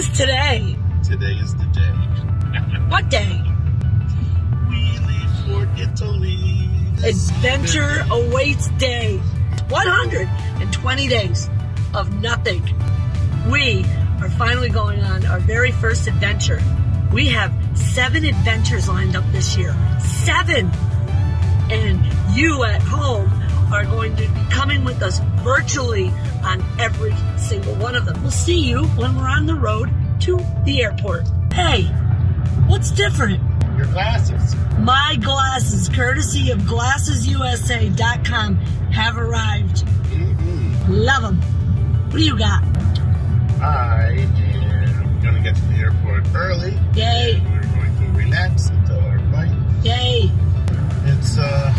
is today? Today is the day. What day? We leave for Italy. Adventure awaits day. 120 days of nothing. We are finally going on our very first adventure. We have 7 adventures lined up this year. 7! And you at home are going to be coming with us virtually on every single one of them. We'll see you when we're on the road to the airport. Hey, what's different? Your glasses. My glasses, courtesy of glassesusa.com, have arrived. Love them. What do you got? I am going to get to the airport early. Yay. We're going to relax until our flight. Yay. It's a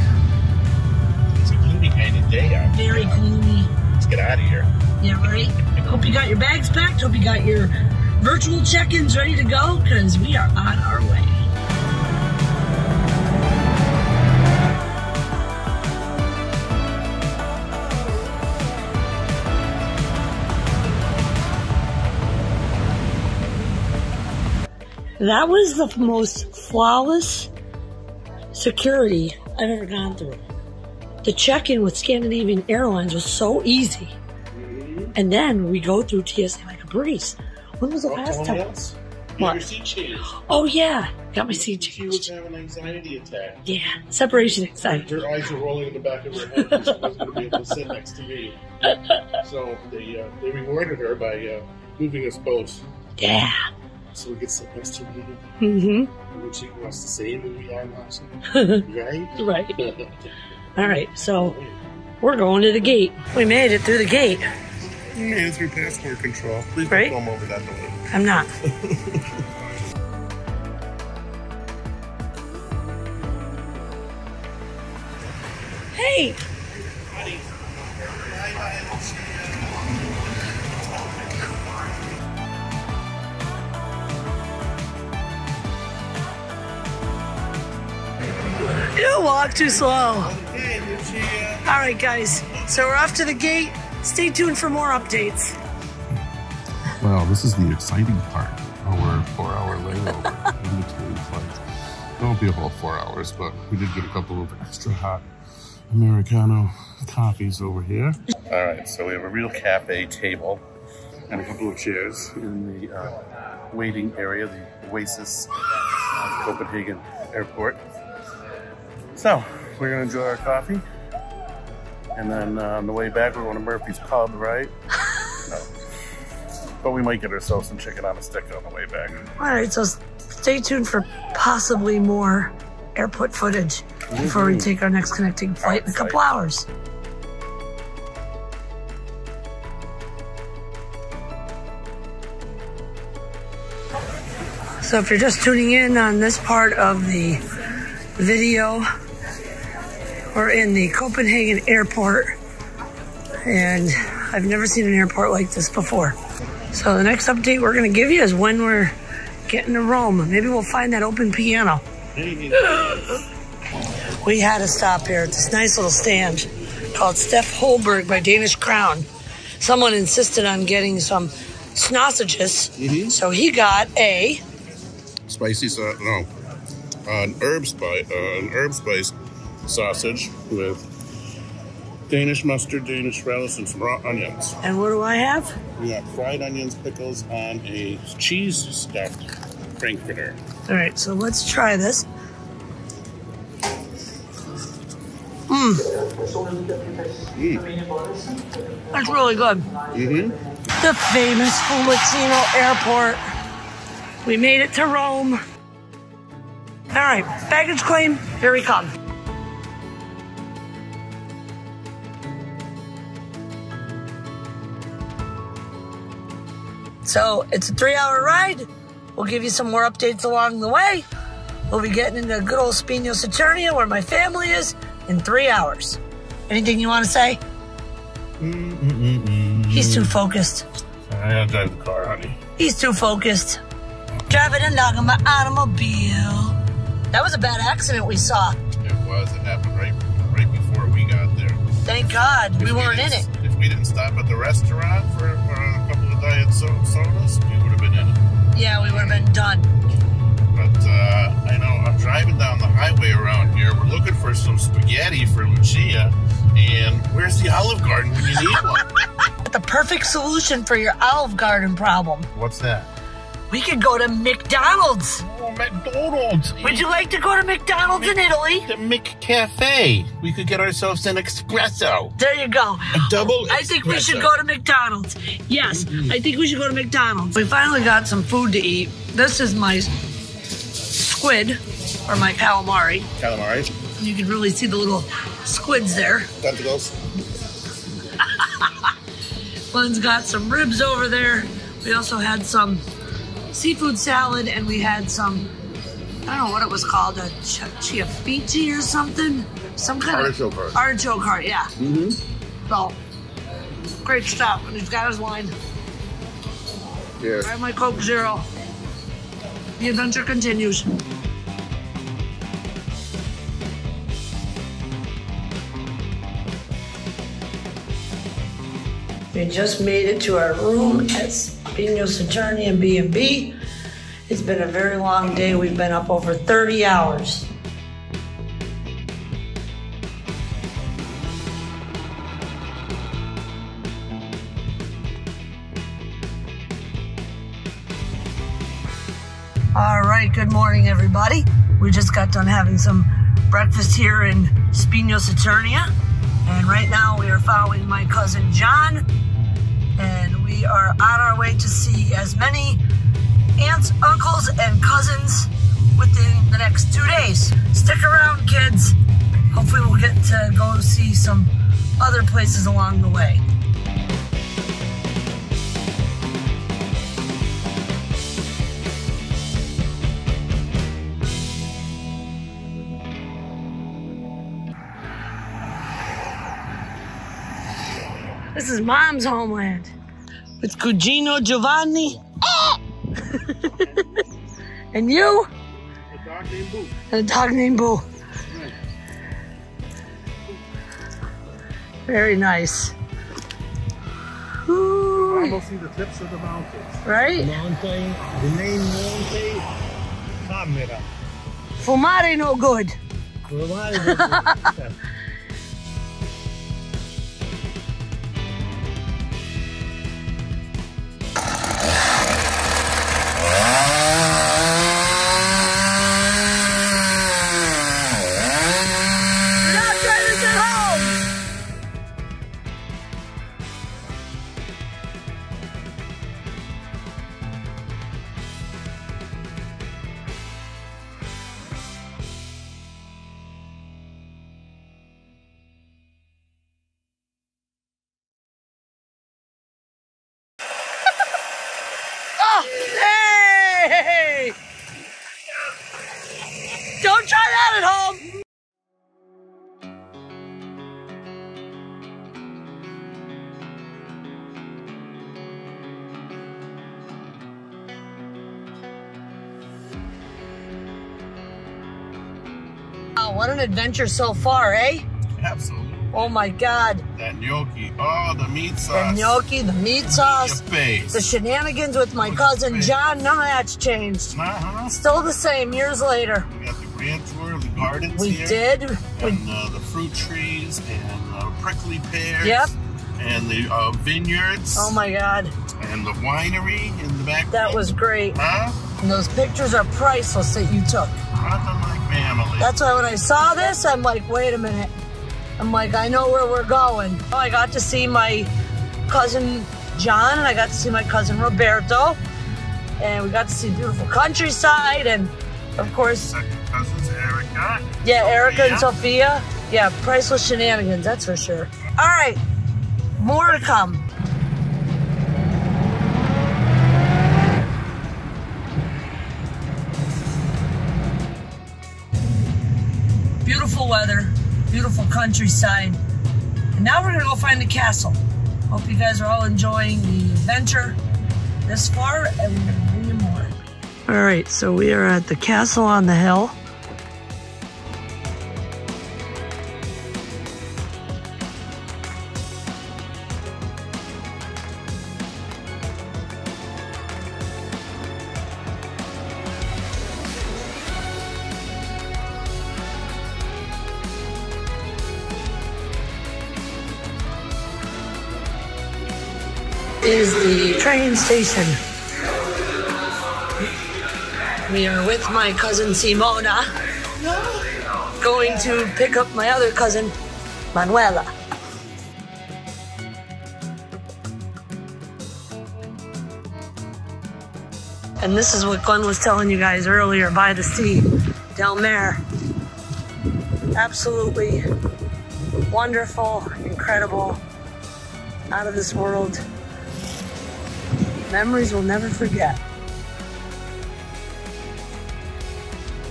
gloomy kind of day out here. Very gloomy. Let's get out of here. Yeah, right? Hope you got your bags packed. Hope you got your virtual check-ins ready to go, because we are on our way. That was the most flawless security I've ever gone through. The check-in with Scandinavian Airlines was so easy. And then we go through TSA like a breeze. When was the last time? Else? What? Your seat changed. Oh, yeah. Got my seat changed. She was having an anxiety attack. Yeah. Separation anxiety. Her eyes were rolling in the back of her head because she wasn't going to be able to sit next to me. So they rewarded her by moving us both. Yeah. So we could sit next to me. Mm-hmm. When she wants to say movie I'm watching. Right? Right. All right, so we're going to the gate. We made it through the gate. You made it through passport control. Please don't film over that delay. I'm not. Hey! You don't walk too slow. All right, guys. So we're off to the gate. Stay tuned for more updates. Wow, this is the exciting part. Our 4-hour layover in between flights. It won't be a whole 4 hours, but we did get a couple of extra hot Americano coffees over here. All right, so we have a real cafe table and a couple of chairs in the waiting area, the Oasis of Copenhagen Airport. So, we're gonna enjoy our coffee, and then on the way back, we're going to Murphy's Pub, right? No. But we might get ourselves some chicken on a stick on the way back. All right, so stay tuned for possibly more airport footage before we take our next connecting flight in a couple hours. So if you're just tuning in on this part of the video, we're in the Copenhagen airport, and I've never seen an airport like this before. So the next update we're going to give you is when we're getting to Rome. Maybe we'll find that open piano. We had to stop here at this nice little stand called Stef Houlberg by Danish Crown. Someone insisted on getting some sausages, so he got a spicy an herb spice sausage with Danish mustard, Danish relish, and some raw onions. And what do I have? We got fried onions, pickles on a cheese-stuffed frankfurter. All right, so let's try this. That's really good. The famous Fiumicino Airport. We made it to Rome. All right, baggage claim, here we come. So it's a 3-hour ride. We'll give you some more updates along the way. We'll be getting into good old Spigno Saturnia, where my family is, in 3 hours. Anything you want to say? He's too focused. I gotta drive the car, honey. He's too focused. Driving a dog in my automobile. That was a bad accident we saw. It was. It happened right before we got there. Thank God we weren't in it. If we didn't stop at the restaurant for a couple of diet sodas, we would have been in it. Yeah, we would have been done. But I know I'm driving down the highway around here. We're looking for some spaghetti for Lucia, and where's the Olive Garden when you need one? The perfect solution for your Olive Garden problem. What's that? We could go to McDonald's. Oh, McDonald's. Would you like to go to McDonald's in Italy? The McCafe. We could get ourselves an espresso. There you go. A double espresso. I think we should go to McDonald's. Yes, I think we should go to McDonald's. We finally got some food to eat. This is my squid, or my calamari. Calamari. You can really see the little squids there. Tentacles. Glenn's got some ribs over there. We also had some seafood salad, and we had some, I don't know what it was called, a chiaffici or something. Some kind artichoke of heart. Artichoke heart, yeah. Mm-hmm. So, great stuff. And he's got his wine. Yeah. I have my Coke Zero. The adventure continues. We just made it to our room at Spigno Saturnia B&B. It's been a very long day. We've been up over 30 hours. All right, good morning, everybody. We just got done having some breakfast here in Spigno Saturnia. And right now we are following my cousin John, and we are on our way to see as many aunts, uncles, and cousins within the next 2 days. Stick around, kids. Hopefully we'll get to go see some other places along the way. This is Mom's homeland. With Cugino Giovanni. And you? A dog named Boo. And a dog named Boo. Right. Very nice. Ooh. I will see the tips of the mountains. Right? Monte, the name Monte Camera. Fumare no good. Fumare no good. What an adventure so far, eh? Absolutely. Oh my God. That gnocchi. Oh, the meat sauce. The gnocchi, the meat sauce. The shenanigans with my cousin John. None of that's changed. Uh-huh. Still the same years later. We got the grand tour of the gardens here. We did. And the fruit trees and prickly pears. Yep. And the vineyards. Oh my God. And the winery in the back. That was great. Huh? And those pictures are priceless that you took. Nothing like family. That's why when I saw this, I'm like, wait a minute. I'm like, I know where we're going. Oh, I got to see my cousin John, and I got to see my cousin Roberto, and we got to see beautiful countryside, and of course, second cousins Erica. Yeah, Erica and Sophia. Yeah, priceless shenanigans, that's for sure. All right, more to come. Beautiful weather, beautiful countryside. And now we're gonna go find the castle. Hope you guys are all enjoying the adventure this far, and we're gonna bring you more. All right, so we are at the castle on the hill. is the train station. We are with my cousin Simona, going to pick up my other cousin, Manuela. And this is what Glenn was telling you guys earlier, by the sea, down there. Absolutely wonderful, incredible, out of this world. Memories we'll never forget.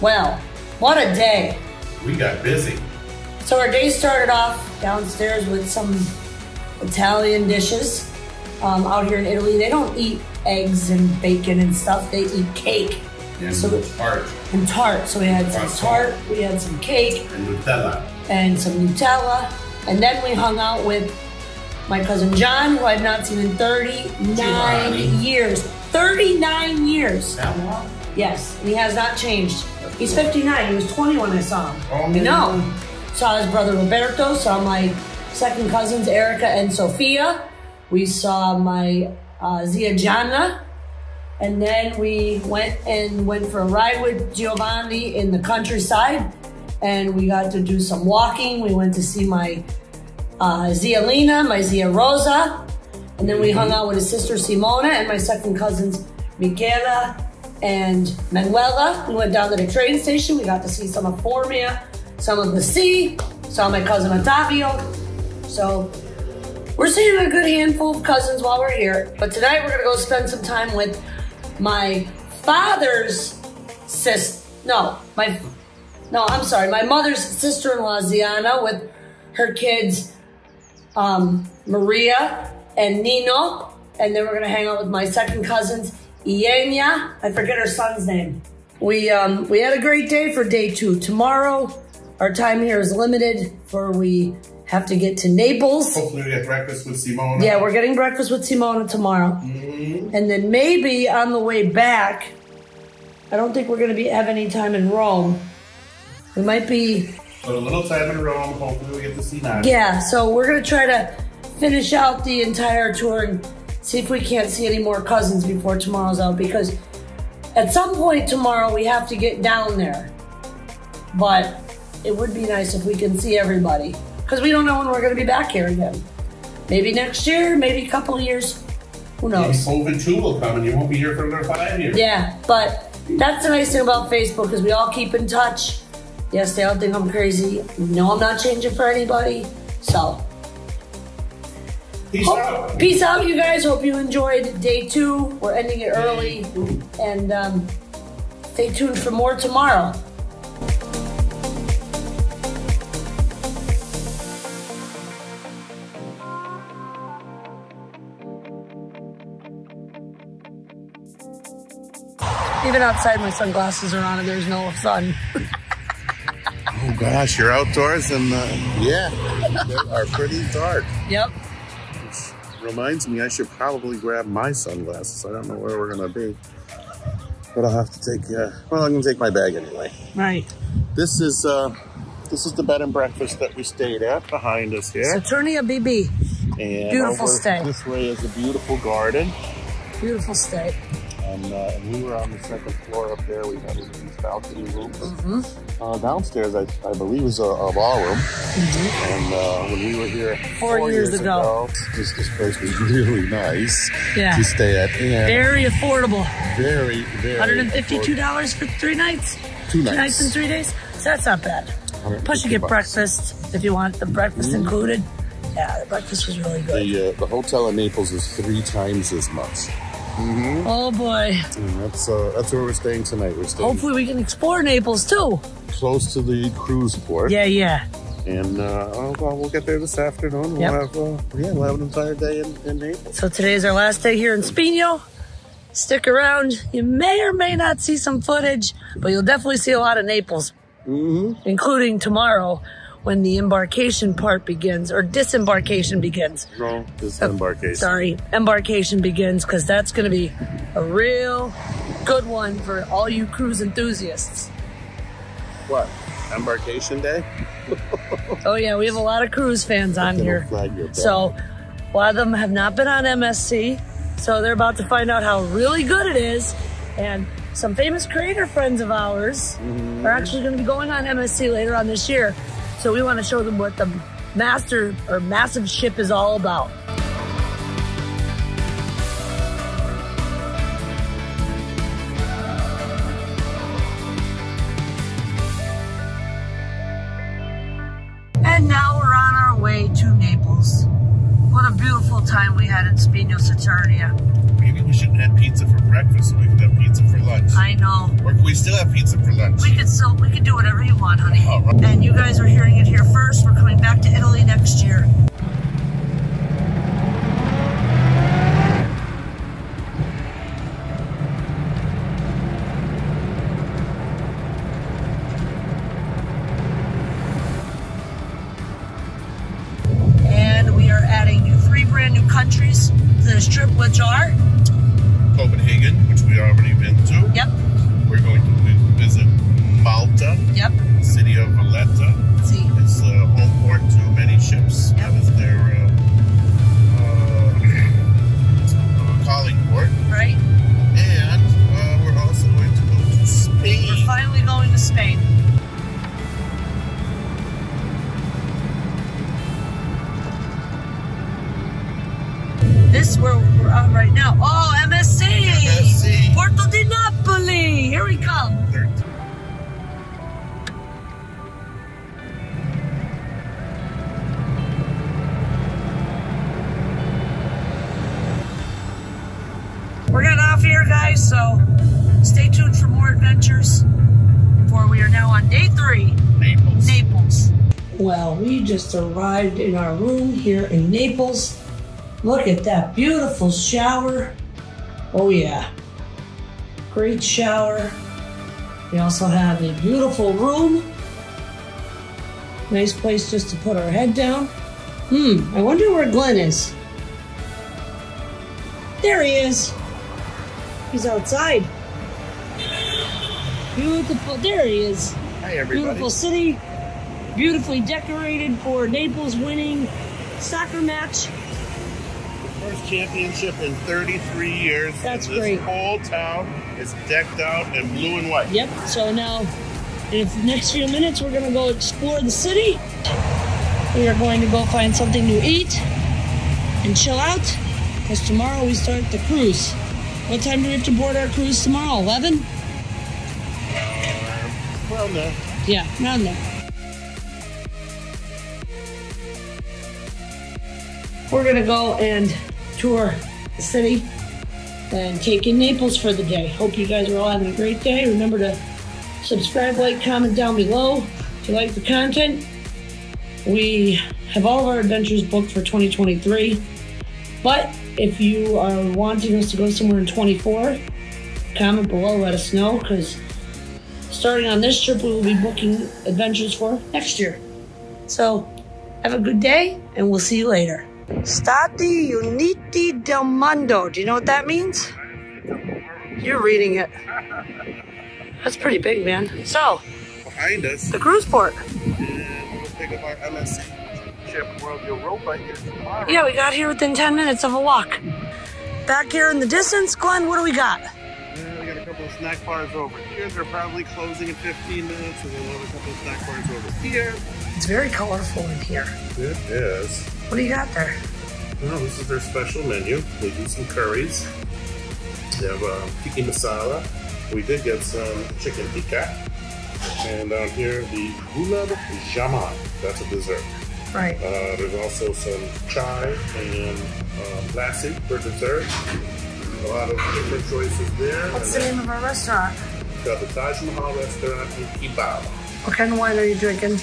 Well, what a day. We got busy. So our day started off downstairs with some Italian dishes. Out here in Italy, they don't eat eggs and bacon and stuff. They eat cake. And so, tart. And tart. So we had some tart, we had some cake. And Nutella. And some Nutella. And then we hung out with my cousin John, who I've not seen in 39 years. 39 years. That long? Yes. And he has not changed. He's 59. He was 20 when I saw him. Oh, you know. Saw his brother Roberto. Saw my second cousins, Erica and Sophia. We saw my Zia Gianna, and then we went for a ride with Giovanni in the countryside, and we got to do some walking. We went to see my Zia Lina, my Zia Rosa, and then we hung out with his sister Simona and my second cousins Michela and Manuela. We went down to the train station. We got to see some of Formia, some of the sea, saw my cousin Ottavio. So we're seeing a good handful of cousins while we're here, but tonight we're gonna go spend some time with my father's sister, my mother's sister-in-law, Ziana, with her kids, Maria and Nino, and then we're gonna hang out with my second cousins, Ienia, I forget her son's name. We had a great day for day two. Tomorrow, our time here is limited, for we have to get to Naples. Hopefully we have breakfast with Simona. Yeah, we're getting breakfast with Simona tomorrow. Mm-hmm. And then maybe on the way back, I don't think we're gonna have any time in Rome. We might be. But a little time in Rome, hopefully we get to see that. Yeah, so we're gonna try to finish out the entire tour and see if we can't see any more cousins before tomorrow's out, because at some point tomorrow we have to get down there. But it would be nice if we can see everybody, because we don't know when we're going to be back here again. Maybe next year, maybe a couple of years. Who knows? Maybe COVID 2 will come and you won't be here for another 5 years. Yeah, but that's the nice thing about Facebook, because we all keep in touch. Yes, they all think I'm crazy. No, I'm not changing for anybody. So, peace out, you guys. Hope you enjoyed day two. We're ending it early. And stay tuned for more tomorrow. Even outside, my sunglasses are on and there's no sun. Oh gosh, you're outdoors and they are pretty dark. Yep. Which reminds me, I should probably grab my sunglasses. I don't know where we're gonna be, but I'll have to take. I'm gonna take my bag anyway. Right. This is the bed and breakfast that we stayed at behind us here. Saturnia BB. And beautiful stay. This way is a beautiful garden. Beautiful stay. And we were on the second floor up there. We had these balcony rooms. Mm-hmm. Downstairs, I believe, was a ballroom. Mm-hmm. And when we were here four years ago, this place was really nice to stay at. And very affordable. Very, very $152 affordable. For 3 nights? 2 nights. 2 nights and 3 days? So that's not bad. Plus you get breakfast if you want the breakfast included. Yeah, the breakfast was really good. The hotel in Naples is 3 times as much. Mm-hmm. Oh boy! And that's where we're staying tonight. Hopefully, we can explore Naples too. Close to the cruise port. Yeah, yeah. And we'll get there this afternoon. Yep. We'll have an entire day in Naples. So today is our last day here in Spigno. Stick around. You may or may not see some footage, but you'll definitely see a lot of Naples, including tomorrow, when the embarkation part begins, or disembarkation begins. No, disembarkation. Sorry, embarkation begins, because that's going to be a real good one for all you cruise enthusiasts. What? Embarkation day? Oh yeah, we have a lot of cruise fans on here. So A lot of them have not been on MSC, so they're about to find out how really good it is. And some famous creator friends of ours are actually going to be going on MSC later on this year. So we want to show them what the master or massive ship is all about. And now we're on our way to Naples. What a beautiful time we had at Spigno Saturnia. Maybe we shouldn't have pizza for breakfast, so we could have pizza for lunch. I know. Or can we still have pizza for lunch? We could do whatever you want, honey. All right. And you guys are hearing it here first. We're coming back to Italy next year. Countries to this trip, which are Copenhagen, which we already been to. Yep. We're going to visit Malta. Yep. City of Valletta. See. It's home port to many ships. Yep. That is their calling port. Right. And we're also going to go to Spain. We're finally going to Spain. This is where we're on right now. Oh, MSC! MSC. Porto di Napoli! Here we come! We're getting off here, guys, so stay tuned for more adventures. For we are now on day 3. Naples. Naples. Well, we just arrived in our room here in Naples. Look at that beautiful shower. Oh yeah, great shower. We also have a beautiful room. Nice place just to put our head down. I wonder where Glenn is. There he is. He's outside. Beautiful, there he is. Hi everybody. Beautiful city, beautifully decorated for Naples winning soccer match. First championship in 33 years. That's great. This whole town is decked out in blue and white. Yep. So now, in the next few minutes, we're going to go explore the city. We are going to go find something to eat and chill out, because tomorrow we start the cruise. What time do we have to board our cruise tomorrow? 11? Around there. Yeah, around there. We're going to go and tour the city and take in Naples for the day. Hope you guys are all having a great day. Remember to subscribe, like, comment down below if you like the content. We have all of our adventures booked for 2023, but if you are wanting us to go somewhere in 2024, comment below, let us know, because starting on this trip, we will be booking adventures for next year. So have a good day, and we'll see you later. Stati Uniti del Mondo. Do you know what that means? You're reading it. That's pretty big, man. So, behind us, the cruise port. And we'll pick up our MSC ship World Europa here tomorrow. Yeah, we got here within 10 minutes of a walk. Back here in the distance, Glenn, what do we got? We got a couple of snack bars over here. They're probably closing in 15 minutes, and we'll have a couple of snack bars over here. It's very colorful in here. It is. What do you got there? Well, this is their special menu. They do some curries. They have tiki masala. We did get some chicken tikka. And down here, the gulab jamun. That's a dessert. Right. There's also some chai and lassi for dessert. A lot of different choices there. What's the name of our restaurant? It's got the Taj Mahal restaurant in Kibao. What kind of wine are you drinking?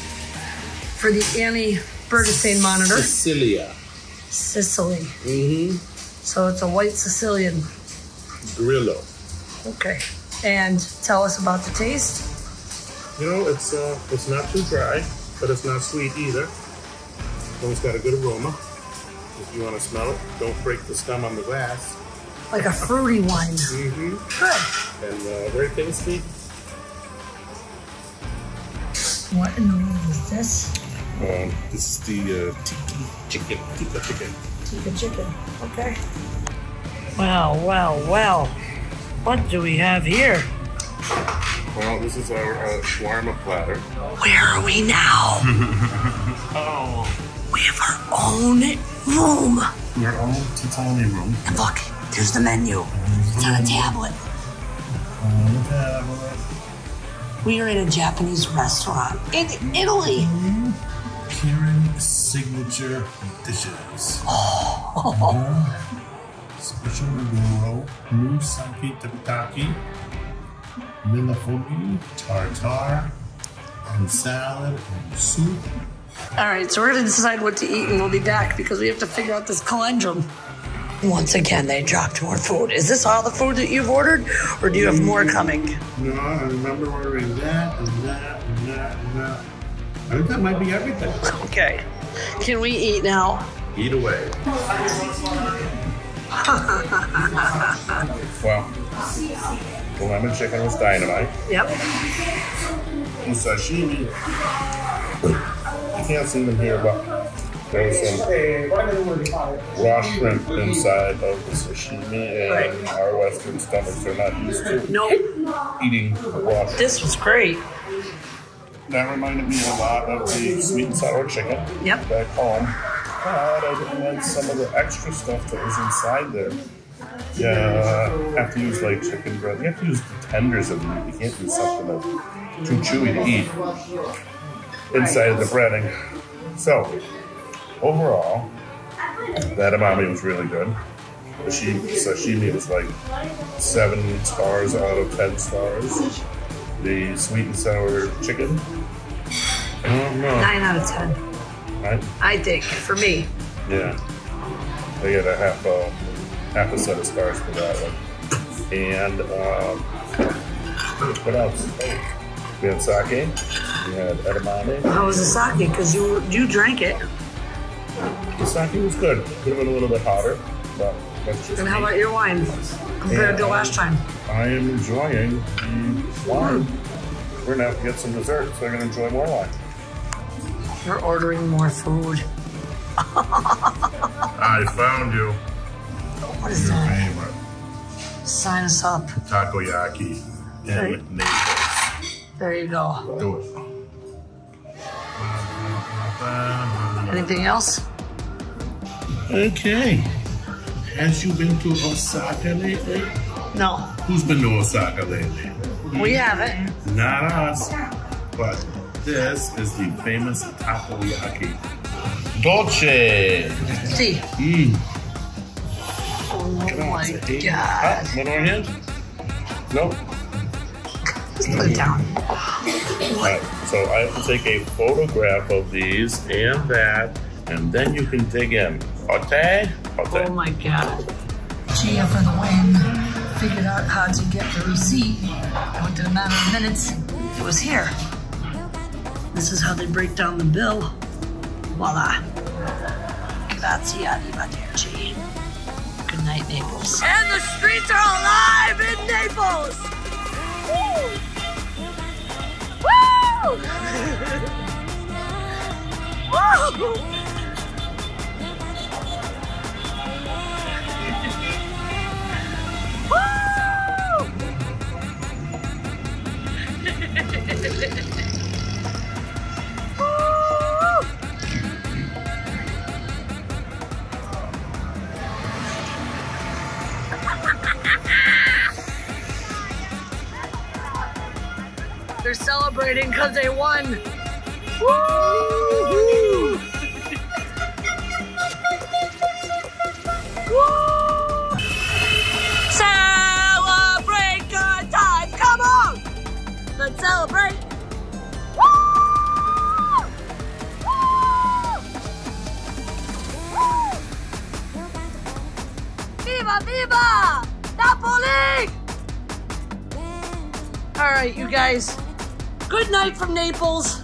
For the Annie Bergstein monitor. Sicilia. Sicily. So it's a white Sicilian. Grillo. Okay. And tell us about the taste. You know, it's not too dry, but it's not sweet either. It's got a good aroma. If you want to smell it, don't break the stem on the glass. Like a fruity wine. Good. And very tasty. What in the world is this? This is the tiki chicken, tikka chicken. Take a chicken, okay. Wow, wow, wow. What do we have here? Well, this is our shawarma platter. Where are we now? Oh. We have our own room. Your own tiny room. And look, there's the menu. It's on a tablet. We are in a Japanese restaurant in Italy. Kirin's signature dishes. Special roll, musaki tapataki, milafogi, tartar, and salad and soup. All right, so we're gonna decide what to eat, and we'll be back because we have to figure out this conundrum. Once again, they dropped more food. Is this all the food that you've ordered, or do you have more coming? No, I remember ordering that and that and that and that. I think that might be everything. Okay, can we eat now? Eat away. Well, the lemon chicken was dynamite. Yep. And sashimi. You can't see them here, but there was some raw shrimp inside of the sashimi, and right. Our Western stomachs are not used to eating raw shrimp. This was great. That reminded me a lot of the sweet and sour chicken back home. But I didn't like some of the extra stuff that was inside there. Yeah, you have to use like chicken breast. You have to use the tenders of the meat. You can't do something that's too chewy to eat inside of the breading. So, overall, that umami was really good. The sashimi was like 7 stars out of 10 stars. The sweet and sour chicken, I don't know. 9 out of 10. Right? I think, for me. Yeah. I got half a set of stars for that one. And what else? We had sake. We had edamame. How was the sake? Because you drank it. The sake was good. Could have been a little bit hotter. But that's just how about your wine compared to last time? I am enjoying the wine. We're going to have to get some dessert, so I'm going to enjoy more wine. You're ordering more food. I found you. What is your that? Favorite. Sign us up. Takoyaki and Naples. There you go. Do it. Anything else? Okay. Has you been to Osaka lately? No. Who's been to Osaka lately? We haven't. Not us, but. This is the famous takoyaki. Dolce! See. Mm. Oh my God. One more hand? No. Just put it down. Right, so I have to take a photograph of these and that, and then you can dig in. Okay? Okay. Oh my God. Gia for the win. Figured out how to get the receipt. I went to the amount of minutes. It was here. This is how they break down the bill. Voila. Grazie, arrivederci. Good night, Naples. And the streets are alive in Naples! Woo! Woo! Woo! Woo! They're celebrating because they won. Woo! Woo! Celebrate good time. Come on! Let's celebrate. Woo! Woo! Woo! Viva, viva! Napoli! All right, you guys. Good night from Naples.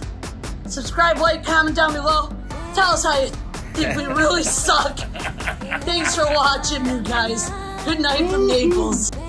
Subscribe, like, comment down below. Tell us how you think we really suck. Thanks for watching, you guys. Good night from Naples.